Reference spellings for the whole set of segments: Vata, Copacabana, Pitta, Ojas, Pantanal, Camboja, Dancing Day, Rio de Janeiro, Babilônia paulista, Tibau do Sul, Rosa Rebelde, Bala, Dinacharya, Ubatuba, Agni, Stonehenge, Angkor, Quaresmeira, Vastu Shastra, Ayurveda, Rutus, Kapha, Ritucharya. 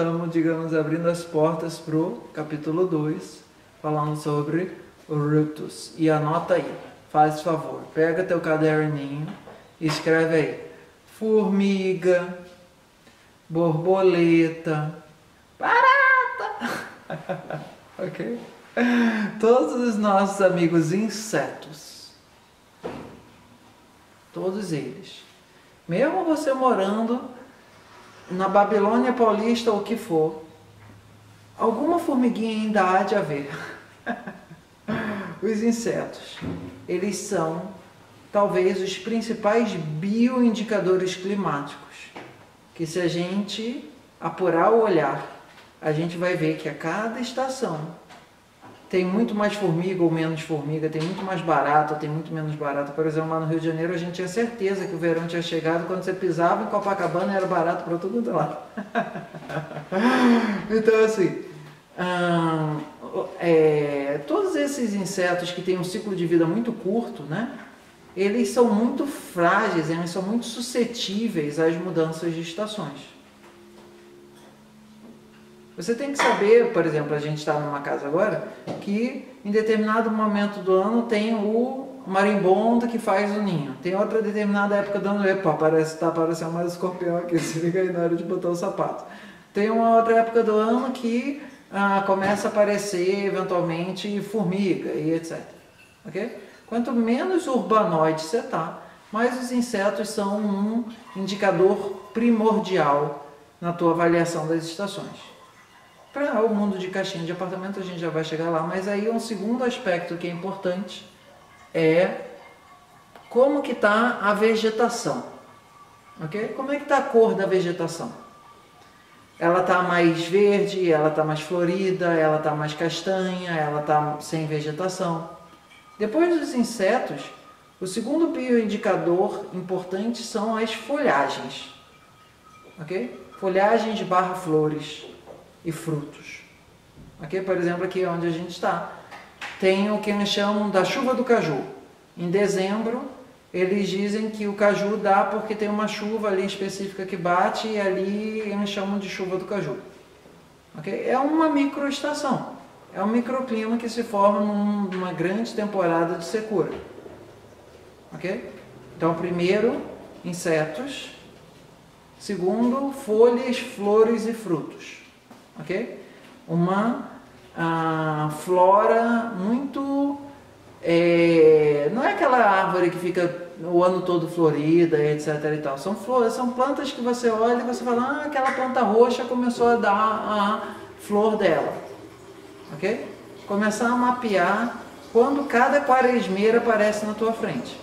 estamos, digamos, abrindo as portas para o capítulo 2, falando sobre o Rutus. E anota aí, faz favor, pega teu caderninho e escreve aí. Formiga, borboleta, barata, ok? Todos os nossos amigos insetos, todos eles, mesmo você morando na Babilônia paulista ou o que for, alguma formiguinha ainda há de haver. Os insetos, eles são talvez os principais bioindicadores climáticos, que se a gente apurar o olhar, a gente vai ver que a cada estação tem muito mais formiga ou menos formiga, tem muito mais barata, tem muito menos barata. Por exemplo, lá no Rio de Janeiro a gente tinha certeza que o verão tinha chegado, quando você pisava em Copacabana era barato para todo mundo lá. Então assim, todos esses insetos que têm um ciclo de vida muito curto, né? Eles são muito frágeis, eles são muito suscetíveis às mudanças de estações. Você tem que saber, por exemplo, a gente está numa casa agora, que em determinado momento do ano tem o marimbondo que faz o ninho. Tem outra determinada época do ano, epa, parece estar parecendo mais escorpião aqui, se liga aí na hora de botar o sapato. Tem uma outra época do ano que começa a aparecer eventualmente formiga e etc. Ok? Quanto menos urbanoide você está, mais os insetos são um indicador primordial na tua avaliação das estações. Para o mundo de caixinha de apartamento a gente já vai chegar lá, mas aí um segundo aspecto que é importante é como que está a vegetação, ok? Como é que está a cor da vegetação? Ela está mais verde, ela está mais florida, ela está mais castanha, ela está sem vegetação. Depois dos insetos, o segundo bioindicador importante são as folhagens, ok? Folhagens barra flores e frutos. Aqui, por exemplo, aqui onde a gente está, tem o que eles chamam da chuva do caju. Em dezembro, eles dizem que o caju dá porque tem uma chuva ali específica que bate e ali eles chamam de chuva do caju. Okay? É uma microestação, é um microclima que se forma numa grande temporada de secura. Okay? Então, primeiro, insetos. Segundo, folhas, flores e frutos. Okay? Uma flora muito... não é aquela árvore que fica o ano todo florida, etc. E tal. São flores, são plantas que você olha e você fala, ah, aquela planta roxa começou a dar a flor dela. Okay? Começar a mapear quando cada quaresmeira aparece na tua frente.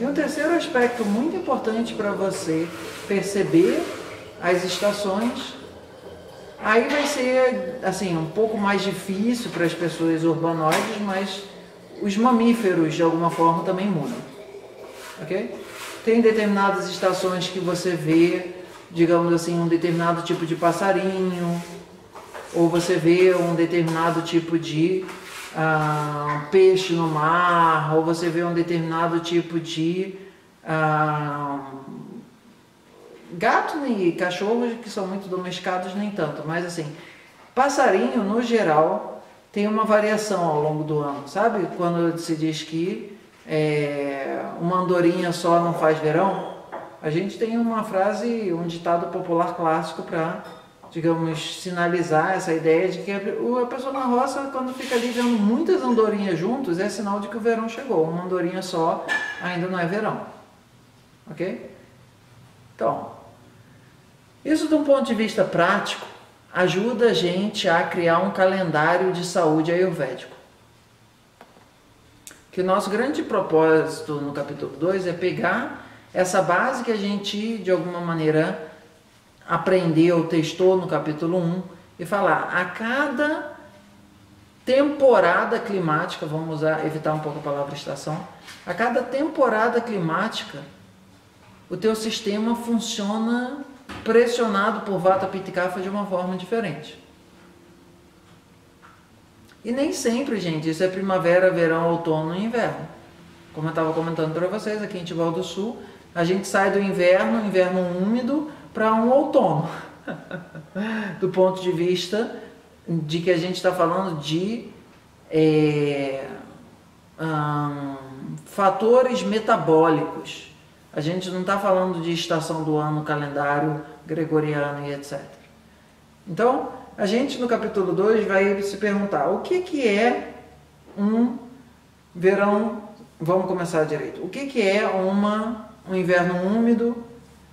E um terceiro aspecto muito importante para você perceber as estações, aí vai ser assim um pouco mais difícil para as pessoas urbanoides, mas os mamíferos de alguma forma também mudam, ok? Tem determinadas estações que você vê, digamos assim, um determinado tipo de passarinho, ou você vê um determinado tipo de peixe no mar, ou você vê um determinado tipo de... gato e cachorros que são muito domesticados nem tanto, mas assim, passarinho no geral tem uma variação ao longo do ano, sabe? Quando se diz que uma andorinha só não faz verão, a gente tem uma frase, um ditado popular clássico para, digamos, sinalizar essa ideia de que a pessoa na roça, quando fica ali vendo muitas andorinhas juntos, é sinal de que o verão chegou. Uma andorinha só ainda não é verão, ok? Então, isso de um ponto de vista prático ajuda a gente a criar um calendário de saúde ayurvédico. Que o nosso grande propósito no capítulo 2 é pegar essa base que a gente, de alguma maneira, aprendeu, testou no capítulo 1 e falar a cada temporada climática, vamos evitar um pouco a palavra estação, a cada temporada climática, o teu sistema funciona pressionado por Vata, Pitta e Kapha de uma forma diferente. E nem sempre, gente, isso é primavera, verão, outono e inverno. Como eu estava comentando para vocês, aqui em Tibau do Sul, a gente sai do inverno úmido, para um outono, do ponto de vista de que a gente está falando de fatores metabólicos. A gente não está falando de estação do ano, calendário gregoriano e etc. Então, a gente no capítulo 2 vai se perguntar o que, que é um verão, vamos começar direito, o que, que é um inverno úmido,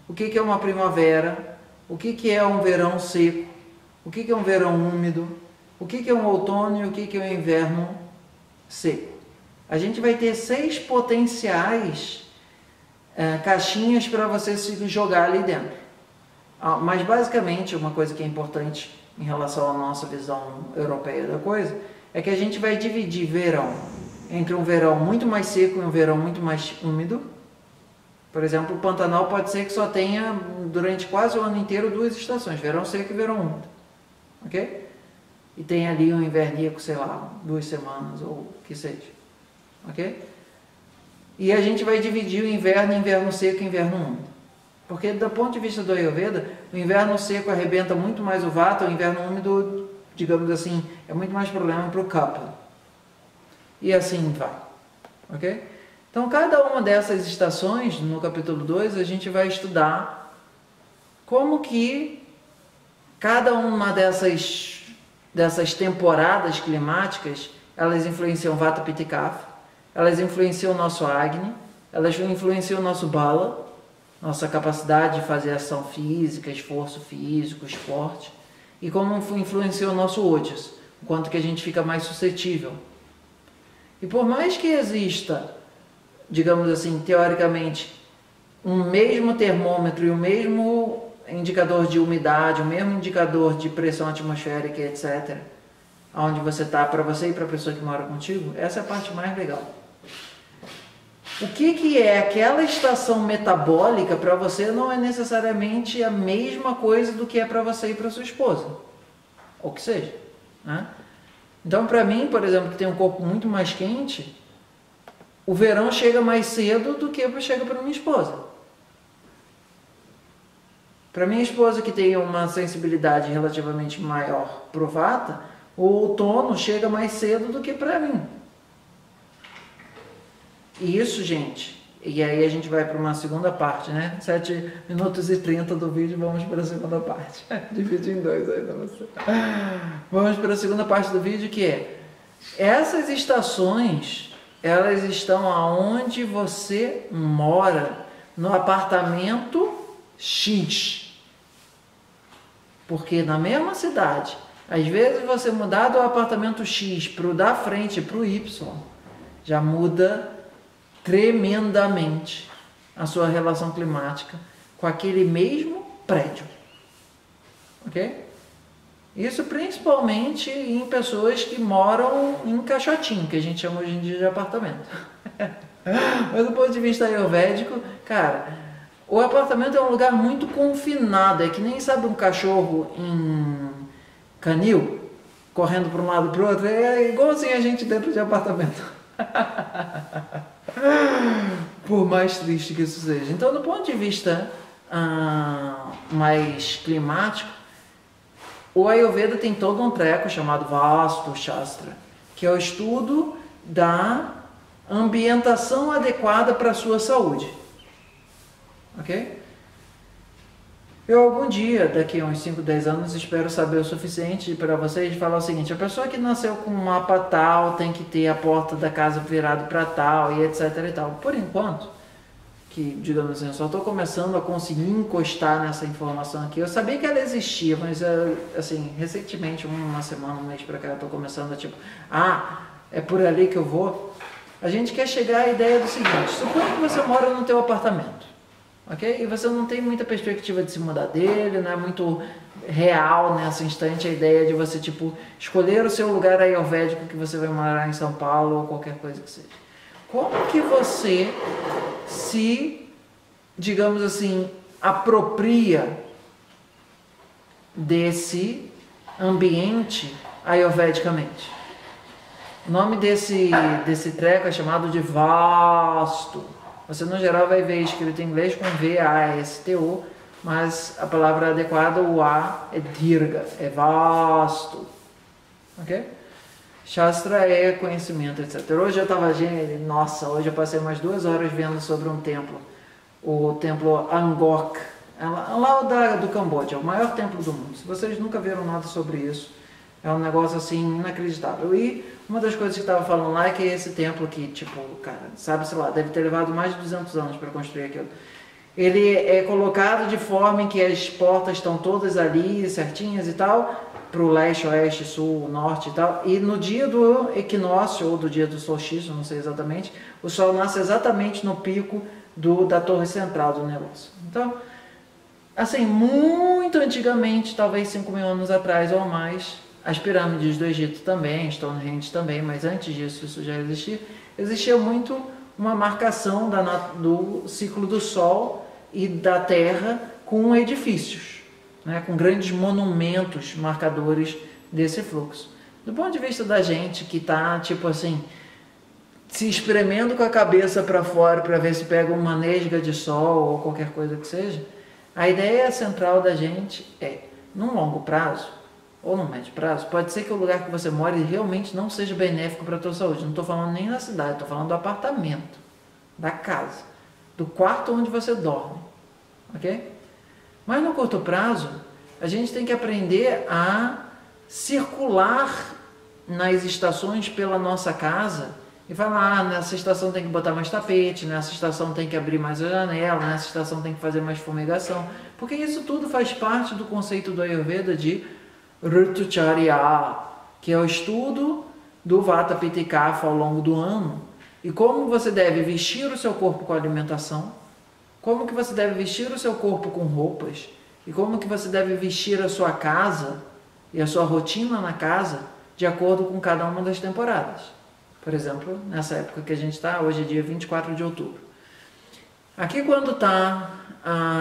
o que, que é uma primavera, o que, que é um verão seco, o que, que é um verão úmido, o que, que é um outono e o que, que é um inverno seco. A gente vai ter 6 potenciais caixinhas para você se jogar ali dentro. Mas basicamente, uma coisa que é importante em relação à nossa visão europeia da coisa, é que a gente vai dividir verão entre um verão muito mais seco e um verão muito mais úmido. Por exemplo, o Pantanal pode ser que só tenha durante quase o ano inteiro 2 estações, verão seco e verão úmido, ok? E tem ali um invernico, sei lá, 2 semanas ou o que seja, ok? E a gente vai dividir o inverno em inverno seco e inverno úmido. Porque do ponto de vista do Ayurveda, o inverno seco arrebenta muito mais o Vata, o inverno úmido, digamos assim, é muito mais problema para o Kapha. E assim vai. Ok? Então, cada uma dessas estações, no capítulo 2, a gente vai estudar como que cada uma dessas temporadas climáticas, elas influenciam Vata, Pitta e Kapha. Elas influenciam o nosso Agni, elas influenciam o nosso Bala, nossa capacidade de fazer ação física, esforço físico, esporte, e como influencia o nosso Ojas, o quanto que a gente fica mais suscetível. E por mais que exista, digamos assim, teoricamente, um mesmo termômetro e o mesmo indicador de umidade, o mesmo indicador de pressão atmosférica, etc., onde você está, para você e para a pessoa que mora contigo, essa é a parte mais legal. O que, que é aquela estação metabólica para você não é necessariamente a mesma coisa do que é para você e para sua esposa, ou que seja, né? Então, para mim, por exemplo, que tem um corpo muito mais quente, o verão chega mais cedo do que chega para minha esposa. Para minha esposa, que tem uma sensibilidade relativamente maior pro Vata, o outono chega mais cedo do que para mim. E isso, gente, e aí a gente vai para uma segunda parte, né? 7 minutos e 30 do vídeo, vamos para a segunda parte. Divido em 2 ainda, não sei. Vamos para a segunda parte do vídeo, que é... essas estações, elas estão aonde você mora, no apartamento X. Porque na mesma cidade, às vezes você mudar do apartamento X para o da frente, para o Y, já muda tremendamente a sua relação climática com aquele mesmo prédio, ok? Isso principalmente em pessoas que moram em caixotinho, que a gente chama hoje em dia de apartamento. Mas do ponto de vista ayurvédico, cara, o apartamento é um lugar muito confinado, é que nem, sabe, um cachorro em canil, correndo para um lado para o outro, é igualzinho a gente dentro de apartamento. Por mais triste que isso seja. Então, do ponto de vista mais climático, o Ayurveda tem todo um treco chamado Vastu Shastra, que é o estudo da ambientação adequada para a sua saúde. Ok? Eu algum dia, daqui a uns 5, 10 anos, espero saber o suficiente para vocês falar o seguinte: a pessoa que nasceu com um mapa tal tem que ter a porta da casa virada para tal e etc e tal. Por enquanto, que, digamos assim, eu só estou começando a conseguir encostar nessa informação aqui. Eu sabia que ela existia, mas assim, recentemente, uma semana, um mês para cá, eu estou começando a tipo, é por ali que eu vou. A gente quer chegar à ideia do seguinte: suponha que você mora no teu apartamento. Okay? E você não tem muita perspectiva de se mudar dele, não é muito real nesse instante a ideia de você, tipo, escolher o seu lugar ayurvédico que você vai morar em São Paulo ou qualquer coisa que seja. Como que você se, digamos assim, apropria desse ambiente ayurvedicamente? O nome desse treco é chamado de Vastu. Você, no geral, vai ver escrito em inglês com V-A-S-T-O, mas a palavra adequada, o A, é dirga, é vasto. Ok? Shastra é conhecimento, etc. Hoje eu estava, gente, nossa, hoje eu passei umas 2 horas vendo sobre um templo, o templo Angkor, lá do Camboja, o maior templo do mundo. Se vocês nunca viram nada sobre isso, é um negócio assim inacreditável. E uma das coisas que estava falando lá é que esse templo que, tipo, cara, sabe, sei lá, deve ter levado mais de 200 anos para construir aquilo. Ele é colocado de forma em que as portas estão todas ali, certinhas e tal, para o leste, oeste, sul, norte e tal. E no dia do equinócio, ou do dia do solstício, não sei exatamente, o sol nasce exatamente no pico da torre central do negócio. Então, assim, muito antigamente, talvez 5.000 anos atrás ou mais, as pirâmides do Egito também, Stonehenge também, mas antes disso isso já existia, existia muito uma marcação do ciclo do Sol e da Terra com edifícios, né, com grandes monumentos marcadores desse fluxo. Do ponto de vista da gente que está, tipo assim, se espremendo com a cabeça para fora para ver se pega uma nesga de sol ou qualquer coisa que seja, a ideia central da gente é, num longo prazo, ou no médio prazo, pode ser que o lugar que você mora realmente não seja benéfico para a tua saúde. Não estou falando nem da cidade, estou falando do apartamento, da casa, do quarto onde você dorme, ok? Mas no curto prazo, a gente tem que aprender a circular nas estações pela nossa casa e falar, ah, nessa estação tem que botar mais tapete, nessa estação tem que abrir mais a janela, nessa estação tem que fazer mais fumigação, porque isso tudo faz parte do conceito do Ayurveda de Ritucharya, que é o estudo do Vata, Pitta e Kapha ao longo do ano, e como você deve vestir o seu corpo com alimentação, como que você deve vestir o seu corpo com roupas, e como que você deve vestir a sua casa e a sua rotina na casa de acordo com cada uma das temporadas. Por exemplo, nessa época que a gente está, hoje é dia 24 de outubro. Aqui quando está,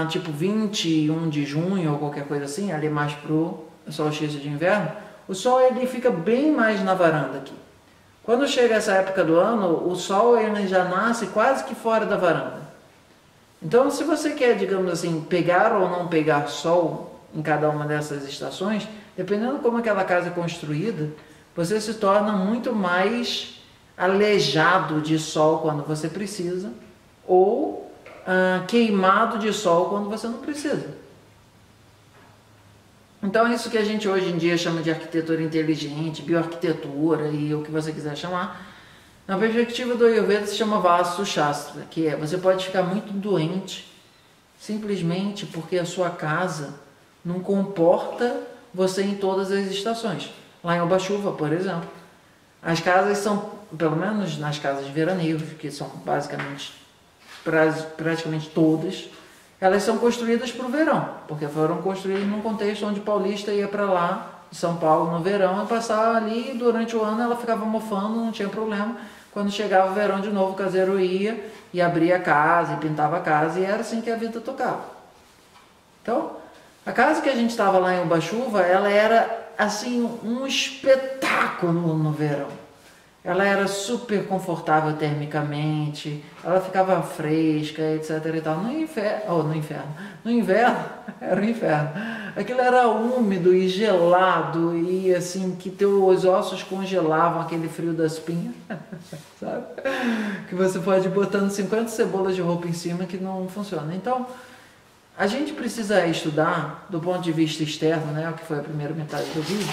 tipo 21 de junho ou qualquer coisa assim, ali mais pro solstício de inverno, o sol ele fica bem mais na varanda aqui. Quando chega essa época do ano, o sol ele já nasce quase que fora da varanda. Então, se você quer, digamos assim, pegar ou não pegar sol em cada uma dessas estações, dependendo como aquela casa é construída, você se torna muito mais aleijado de sol quando você precisa, ou queimado de sol quando você não precisa. Então, isso que a gente hoje em dia chama de arquitetura inteligente, bioarquitetura e o que você quiser chamar, na perspectiva do Ayurveda se chama Vastu Shastra, que é, você pode ficar muito doente simplesmente porque a sua casa não comporta você em todas as estações. Lá em Ubatuba, por exemplo, as casas são, pelo menos nas casas de veraneiros, que são basicamente, praticamente todas, elas são construídas para o verão, porque foram construídas num contexto onde o paulista ia para lá, de São Paulo, no verão, e passava ali, e durante o ano ela ficava mofando, não tinha problema. Quando chegava o verão de novo, o caseiro ia e abria a casa, e pintava a casa, e era assim que a vida tocava. Então, a casa que a gente estava lá em Ubatuba, ela era assim um espetáculo no verão. Ela era super confortável termicamente, ela ficava fresca, etc e tal. No inverno, era o inferno. Aquilo era úmido e gelado e assim, que teus ossos congelavam aquele frio da espinha, sabe? Que você pode ir botando 50 cebolas de roupa em cima que não funciona. Então, a gente precisa estudar, do ponto de vista externo, né, o que foi a primeira metade do vídeo,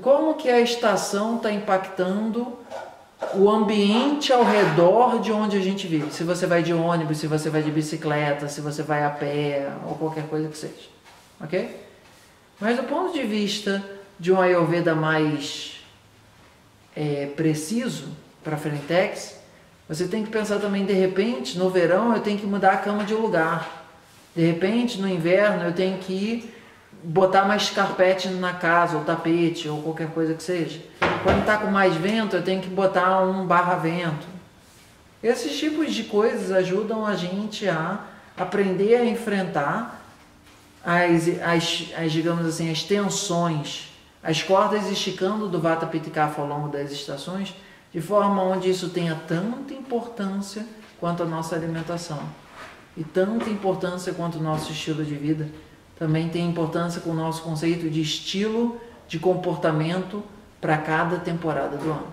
como que a estação está impactando o ambiente ao redor de onde a gente vive. Se você vai de ônibus, se você vai de bicicleta, se você vai a pé, ou qualquer coisa que seja. Ok? Mas do ponto de vista de um Ayurveda mais preciso para Frentex, você tem que pensar também, de repente, no verão eu tenho que mudar a cama de lugar. De repente, no inverno, eu tenho que ir botar mais carpete na casa, ou tapete, ou qualquer coisa que seja. Quando está com mais vento, eu tenho que botar um barra-vento. Esses tipos de coisas ajudam a gente a aprender a enfrentar digamos assim, as tensões, as cordas esticando do Vata, Pitta e Kapha ao longo das estações, de forma onde isso tenha tanta importância quanto a nossa alimentação. e tanta importância quanto o nosso estilo de vida, também tem importância com o nosso conceito de estilo de comportamento para cada temporada do ano.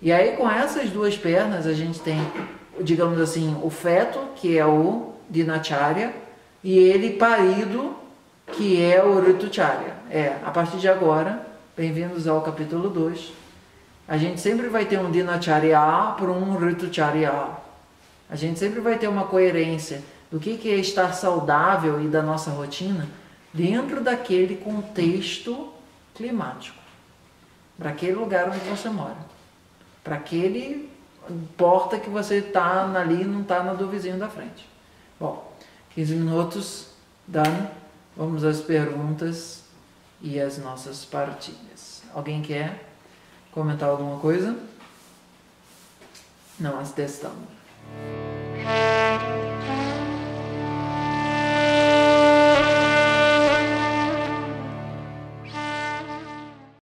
E aí com essas duas pernas a gente tem, digamos assim, o feto, que é o Dinacharya, e ele parido, que é o Ritucharya. A partir de agora, bem-vindos ao capítulo 2, a gente sempre vai ter um Dinacharya para um Ritucharya. A gente sempre vai ter uma coerência do que é estar saudável e da nossa rotina dentro daquele contexto climático, para aquele lugar onde você mora, para aquele porta que você está ali, não está na do vizinho da frente. Bom, 15 minutos, Dani, vamos às perguntas e às nossas partilhas. Alguém quer comentar alguma coisa? Não, as testamos.